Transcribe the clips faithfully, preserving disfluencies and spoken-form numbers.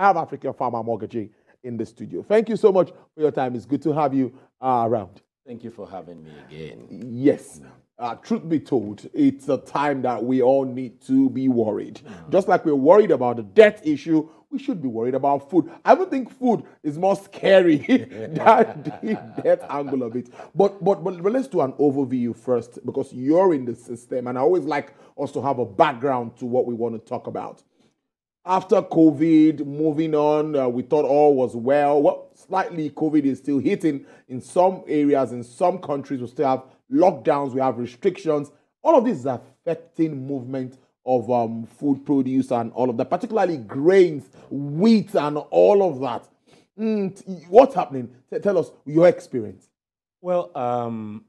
I have African Farmer Mogaji in the studio. Thank you so much for your time. It's good to have you uh, around. Thank you for having me again. Yes. Uh, truth be told, it's a time that we all need to be worried. Mm. Just like we're worried about the debt issue, we should be worried about food. I don't think food is more scary than the debt angle of it. But, but, but let's do an overview first, because you're in the system, and I always like us to have a background to what we want to talk about. After COVID, moving on, uh, we thought all was well. Well, slightly COVID is still hitting in some areas, in some countries we still have lockdowns, we have restrictions. All of this is affecting movement of um, food produce and all of that, particularly grains, wheat, and all of that. Mm, what's happening? Tell us your experience. Well, um,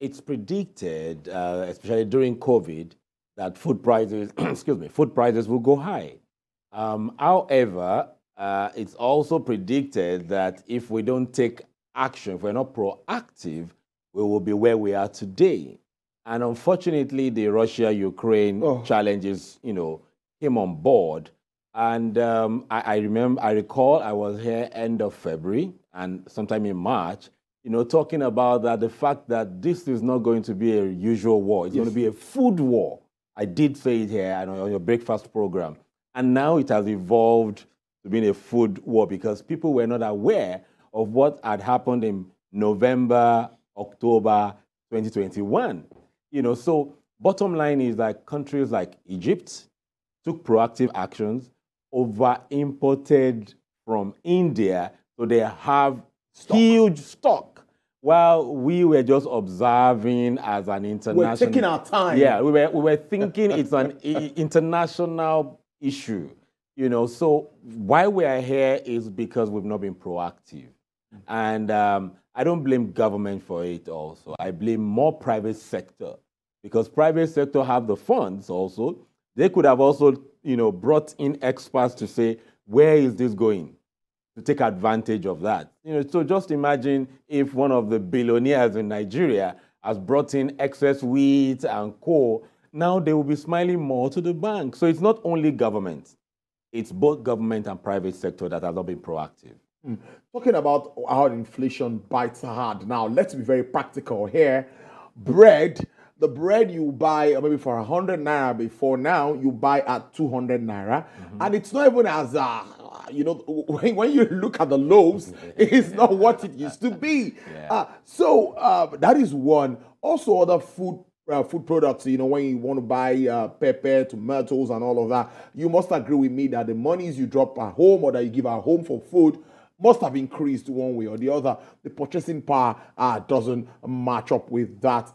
it's predicted, uh, especially during COVID, that food prices, excuse me, food prices will go high. Um, however, uh, it's also predicted that if we don't take action, if we're not proactive, we will be where we are today. And unfortunately, the Russia-Ukraine oh. challenges, you know, came on board. And um, I, I remember, I recall, I was here end of February and sometime in March, you know, talking about that, the fact that this is not going to be a usual war. It's yes. going to be a food war. I did say it here on your breakfast program. And now it has evolved to being a food war because people were not aware of what had happened in November, October twenty twenty-one. You know, so bottom line is that countries like Egypt took proactive actions, over-imported from India, so they have stock. huge stock. While we were just observing as an international... We're taking our time. Yeah, we were, we were thinking it's an international issue. You know, so why we are here is because we've not been proactive. And um, I don't blame government for it also. I blame more private sector, because private sector have the funds also. They could have also, you know, brought in experts to say, where is this going? To take advantage of that. You know, so just imagine if one of the billionaires in Nigeria has brought in excess wheat and coal, now they will be smiling more to the bank. So it's not only government. It's both government and private sector that has not been proactive. Mm. Talking about how inflation bites hard. Now, let's be very practical here. Bread, the bread you buy maybe for one hundred naira before, now you buy at two hundred naira. Mm-hmm. And it's not even as, uh, you know, when, when you look at the loaves, it's not what it used to be. Yeah. Uh, so uh, that is one. Also other food Uh, food products, you know, when you want to buy uh, pepper, tomatoes, and all of that, you must agree with me that the monies you drop at home or that you give at home for food must have increased one way or the other. The purchasing power uh, doesn't match up with that.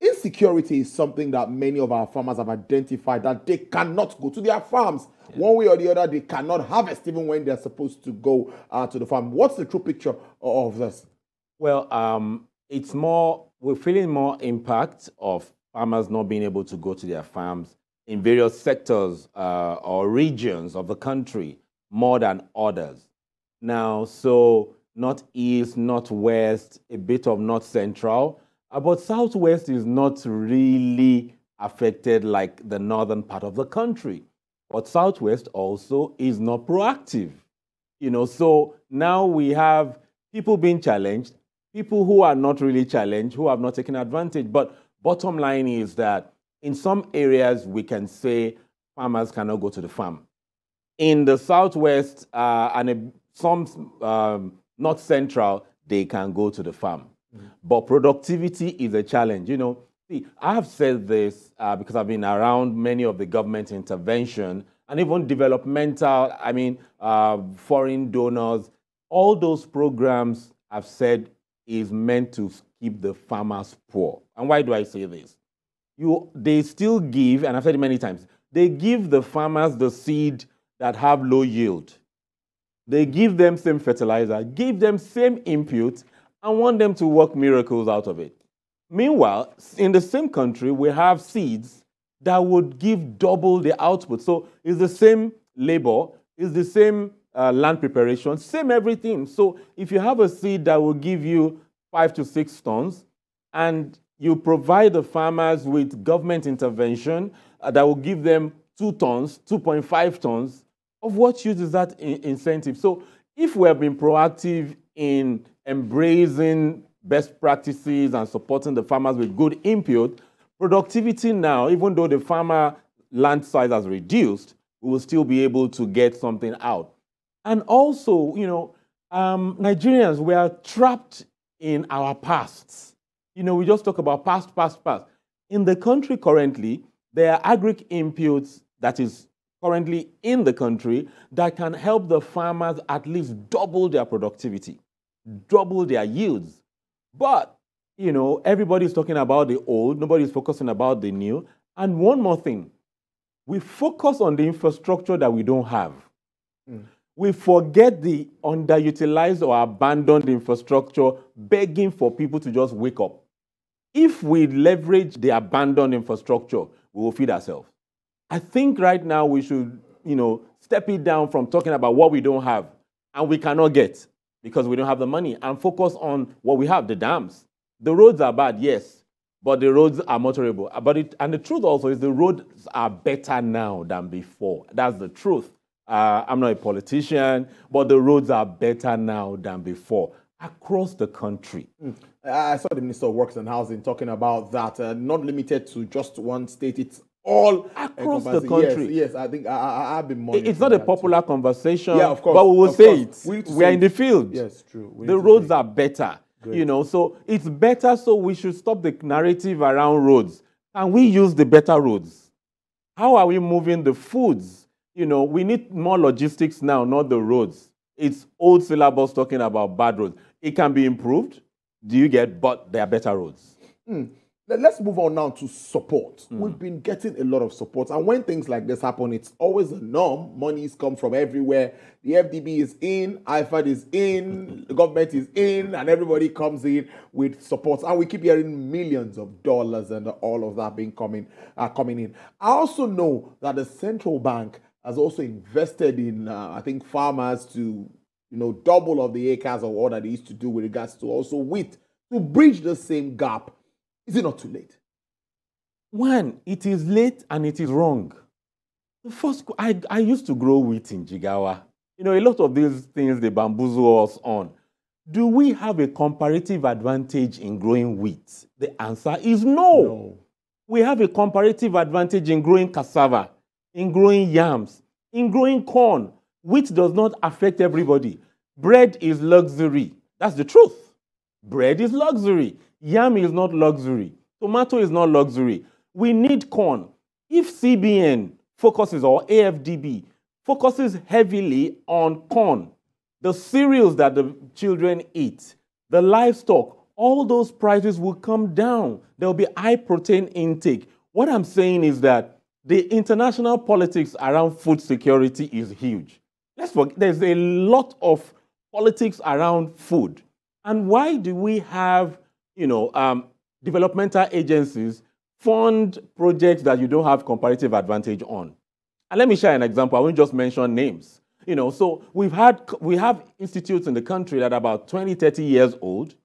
Insecurity is something that many of our farmers have identified, that they cannot go to their farms. Yeah. One way or the other, they cannot harvest even when they're supposed to go uh, to the farm. What's the true picture of this? Well, um, it's more... We're feeling more impact of farmers not being able to go to their farms in various sectors uh, or regions of the country more than others. Now, so North East, North West, a bit of North Central, uh, but Southwest is not really affected like the northern part of the country. But Southwest also is not proactive. You know, so now we have people being challenged, people who are not really challenged, who have not taken advantage. But bottom line is that in some areas, we can say farmers cannot go to the farm. In the Southwest uh, and a, some um, North Central, they can go to the farm. Mm-hmm. But productivity is a challenge. You know, see, I have said this uh, because I've been around many of the government intervention and even developmental, I mean, uh, foreign donors. All those programs I've said is meant to keep the farmers poor. And why do I say this? You, they still give, and I've said it many times, they give the farmers the seed that have low yield. They give them same fertilizer, give them same input, and want them to work miracles out of it. Meanwhile, in the same country, we have seeds that would give double the output. So it's the same labor, it's the same Uh, land preparation, same everything. So if you have a seed that will give you five to six tons and you provide the farmers with government intervention uh, that will give them two tons, two point five tons, Of what use is that in incentive? So if we have been proactive in embracing best practices and supporting the farmers with good input, productivity now, even though the farmer land size has reduced, we will still be able to get something out. And also, you know, um, Nigerians, we are trapped in our pasts. You know, we just talk about past, past, past. In the country currently, there are agric inputs that is currently in the country that can help the farmers at least double their productivity, double their yields. But, you know, everybody's talking about the old, nobody's focusing about the new. And one more thing, we focus on the infrastructure that we don't have. Mm. We forget the underutilized or abandoned infrastructure, begging for people to just wake up. If we leverage the abandoned infrastructure, we will feed ourselves. I think right now we should, you know, step it down from talking about what we don't have and we cannot get because we don't have the money, and focus on what we have, the dams. The roads are bad, yes, but the roads are motorable. But it, and the truth also is the roads are better now than before. That's the truth. Uh, I'm not a politician, but the roads are better now than before across the country. Mm. I saw the Minister of Works and Housing talking about that, uh, not limited to just one state, it's all across the country. Yes, yes, I think I, I, I've been monitoring. It's not a popular too. conversation, yeah, of course, but we will say course. it. We, we are in the field. Yes, true. The roads are better, Great. you know, so it's better, so we should stop the narrative around roads. And we use the better roads. How are we moving the foods? You know, we need more logistics now, not the roads. It's old syllabus talking about bad roads. It can be improved, do you get, but there are better roads. Mm. Let's move on now to support. Mm. We've been getting a lot of support. And when things like this happen, it's always a norm. Monies come from everywhere. The F D B is in, I FAD is in, the government is in, and everybody comes in with supports. And we keep hearing millions of dollars and all of that being coming, uh, coming in. I also know that the central bank has also invested in, uh, I think, farmers to, you know, double of the acres or what that they used to do with regards to also wheat to bridge the same gap. Is it not too late? One, it is late and it is wrong. The first, I, I used to grow wheat in Jigawa. You know, a lot of these things they bamboozle us on. Do we have a comparative advantage in growing wheat? The answer is no. no. We have a comparative advantage in growing cassava, in growing yams, in growing corn. Wheat does not affect everybody. Bread is luxury. That's the truth. Bread is luxury. Yam is not luxury. Tomato is not luxury. We need corn. If C B N focuses, or A F D B, focuses heavily on corn, the cereals that the children eat, the livestock, all those prices will come down. There will be high protein intake. What I'm saying is that the international politics around food security is huge. Let's forget, there's a lot of politics around food. And why do we have... You know, um, developmental agencies fund projects that you don't have comparative advantage on? And let me share an example. I won't just mention names. You know, so we've had, we have institutes in the country that are about twenty, thirty years old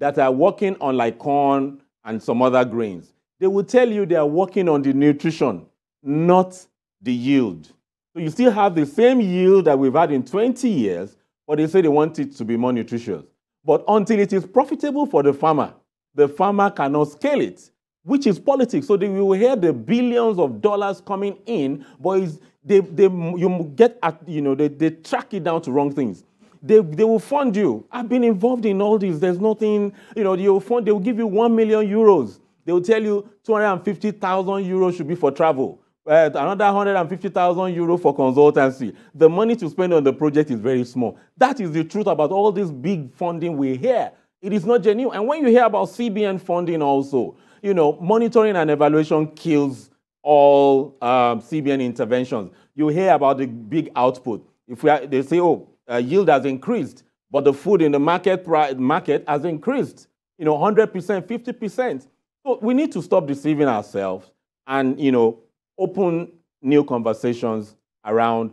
that are working on like corn and some other grains. They will tell you they are working on the nutrition, not the yield. So you still have the same yield that we've had in twenty years, but they say they want it to be more nutritious. But until it is profitable for the farmer, the farmer cannot scale it, which is politics. So they will hear the billions of dollars coming in, but they, they, you get at, you know, they, they track it down to wrong things. They, they will fund you. I've been involved in all this. There's nothing, you know, they will, fund, they will give you one million euros. They will tell you two hundred fifty thousand euros should be for travel. Uh, another one hundred fifty thousand euros for consultancy. The money to spend on the project is very small. That is the truth about all this big funding we hear. It is not genuine. And when you hear about C B N funding also, you know, monitoring and evaluation kills all um, C B N interventions. You hear about the big output. If we are, they say, oh, uh, yield has increased, but the food in the market, market has increased, you know, one hundred percent, fifty percent. So we need to stop deceiving ourselves and, you know, open new conversations around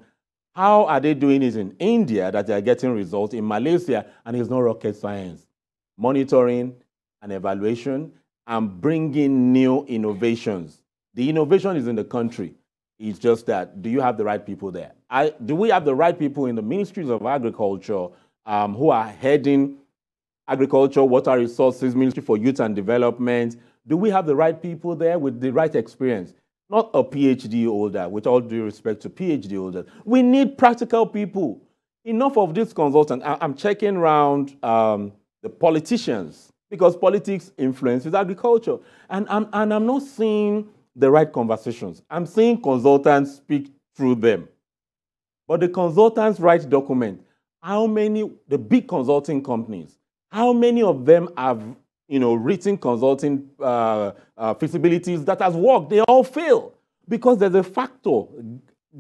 how are they doing it in India that they are getting results in Malaysia, and it's not rocket science. Monitoring and evaluation and bringing new innovations. The innovation is in the country. It's just that, do you have the right people there? I, do we have the right people in the ministries of agriculture um, who are heading agriculture, water resources, ministry for youth and development? Do we have the right people there with the right experience? Not a PhD holder, with all due respect to PhD holders. We need practical people. Enough of this consultant. I, I'm checking around um, the politicians, because politics influences agriculture. And I'm, and I'm not seeing the right conversations. I'm seeing consultants speak through them. But the consultants write documents. How many, the big consulting companies, how many of them have, you know, written consulting uh, uh, feasibilities that has worked? They all fail because there's a factor,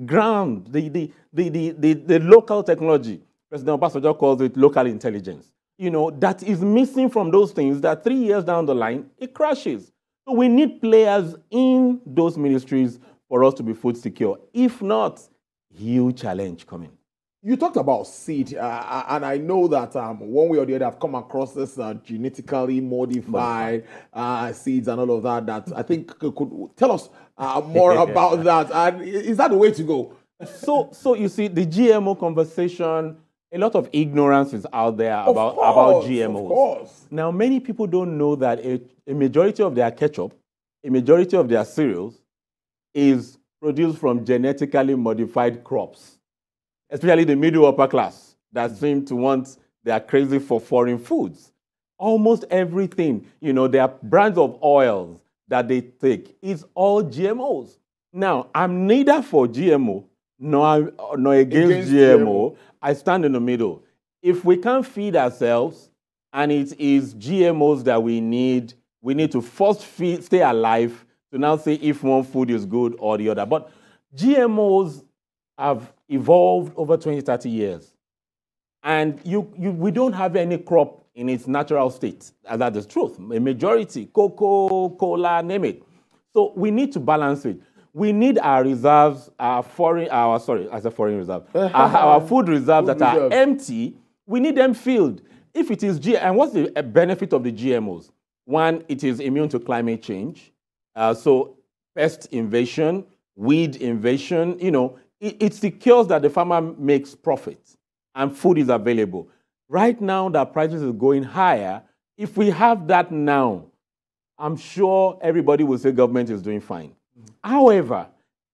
ground, the, the, the, the, the, the local technology. President Obasanjo calls it local intelligence. You know, that is missing from those things that three years down the line, it crashes. So we need players in those ministries for us to be food secure. If not, huge challenge coming. You talked about seed, uh, and I know that um, one way or the other I've come across this uh, genetically modified uh, seeds and all of that, that I think could tell us uh, more about that. And is that the way to go? So, so you see, the G M O conversation, a lot of ignorance is out there about, course, about G M Os. Of course. Now, many people don't know that a, a majority of their ketchup, a majority of their cereals is produced from genetically modified crops. Especially the middle upper class that seem to want, they are crazy for foreign foods. Almost everything, you know, there are brands of oils that they take. It's all G M Os. Now, I'm neither for G M O nor, nor against, against G M O. G M O. I stand in the middle. If we can't feed ourselves and it is G M Os that we need, we need to first feed, stay alive to now say if one food is good or the other. But G M Os have evolved over twenty, thirty years. And you, you, we don't have any crop in its natural state. And that's the truth. A majority, cocoa, cola, name it. So we need to balance it. We need our reserves, our foreign, our, sorry, as a foreign reserve, our, our food reserves food that reserve. are empty, we need them filled. If it is G M O, and what's the benefit of the G M Os? One, it is immune to climate change. Uh, so pest invasion, weed invasion, you know, it secures that the farmer makes profit and food is available. Right now, that prices is going higher. If we have that now, I'm sure everybody will say government is doing fine. Mm-hmm. However,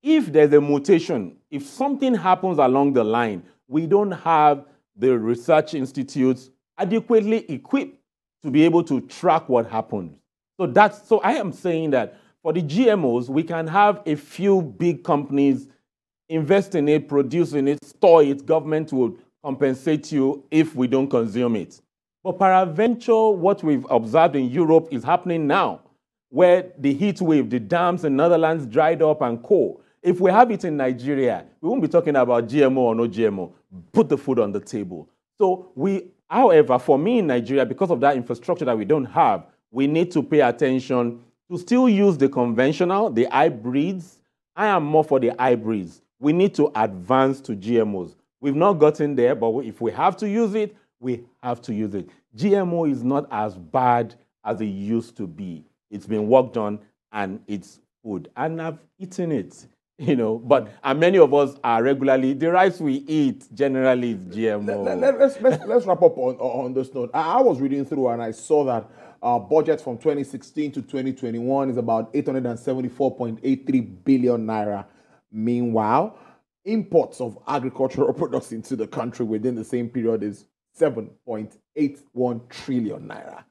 if there's a mutation, if something happens along the line, we don't have the research institutes adequately equipped to be able to track what happened. So that's, so I am saying that for the G M Os, we can have a few big companies invest in it, produce in it, store it. Government will compensate you if we don't consume it. But paraventure, what we've observed in Europe is happening now, where the heat wave, the dams in Netherlands dried up and coal. If we have it in Nigeria, we won't be talking about G M O or no G M O. Put the food on the table. So we, however, for me in Nigeria, because of that infrastructure that we don't have, we need to pay attention to still use the conventional, the hybrids. I am more for the hybrids. We need to advance to G M Os. We've not gotten there, but if we have to use it, we have to use it. G M O is not as bad as it used to be. It's been worked on, and it's food. And I've eaten it, you know. But and many of us are regularly, the rice we eat generally is G M O. Let, let, let's, let's, let's wrap up on, on this note. I, I was reading through, and I saw that our budget from twenty sixteen to twenty twenty-one is about eight hundred seventy-four point eight three billion naira. Meanwhile, imports of agricultural products into the country within the same period is seven point eight one trillion naira.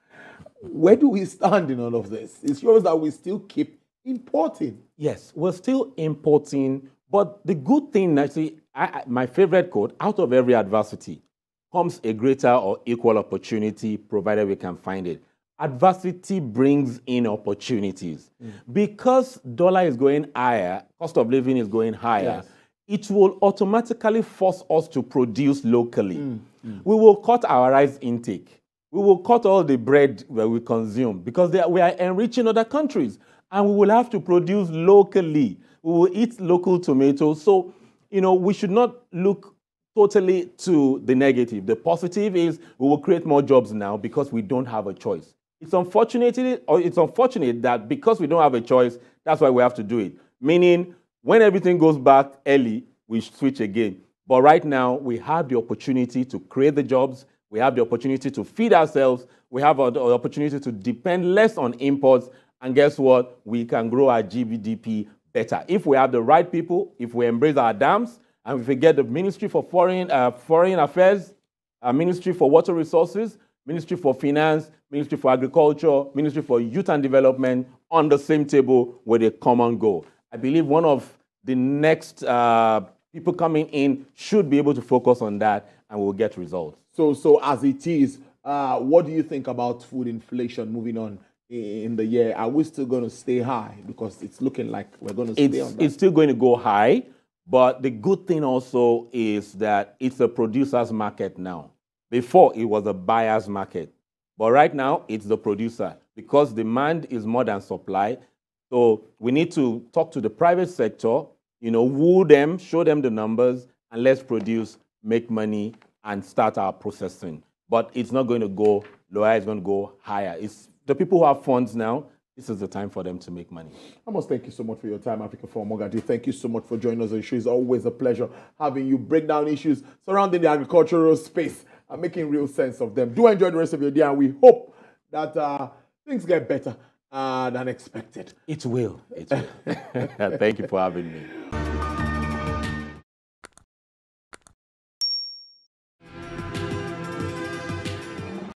Where do we stand in all of this? It shows that we still keep importing. Yes, we're still importing. But the good thing, actually, I, I, my favorite quote, out of every adversity comes a greater or equal opportunity, provided we can find it. Adversity brings in opportunities. Mm. Because dollar is going higher, cost of living is going higher, yes. It will automatically force us to produce locally. Mm. Mm. We will cut our rice intake. We will cut all the bread that we consume because they are, we are enriching other countries. And we will have to produce locally. We will eat local tomatoes. So, you know, we should not look totally to the negative. The positive is we will create more jobs now because we don't have a choice. It's unfortunate, or it's unfortunate that because we don't have a choice, that's why we have to do it. Meaning, When everything goes back early, we switch again. But right now, we have the opportunity to create the jobs. We have the opportunity to feed ourselves. We have the opportunity to depend less on imports. And guess what? We can grow our G D P better. If we have the right people, if we embrace our dams, and if we get the Ministry for Foreign, uh, Foreign Affairs, uh, Ministry for Water Resources, Ministry for Finance, Ministry for Agriculture, Ministry for Youth and Development on the same table with a common goal. I believe one of the next uh, people coming in should be able to focus on that, and we'll get results. So, so as it is, uh, what do you think about food inflation moving on in the year? Are we still going to stay high? Because it's looking like we're going to stay it's, on that. It's still going to go high, but the good thing also is that it's a producer's market now. Before, it was a buyer's market. But right now, it's the producer, because demand is more than supply. So we need to talk to the private sector, you know, woo them, show them the numbers, and let's produce, make money, and start our processing. But it's not going to go lower, it's going to go higher. It's the people who have funds now, this is the time for them to make money. I must thank you so much for your time, African Farmer Mogaji. Thank you so much for joining us on the show. It's always a pleasure having you break down issues surrounding the agricultural space and making real sense of them. Do enjoy the rest of your day, and we hope that uh, things get better uh, than expected. It will. It will. Thank you for having me.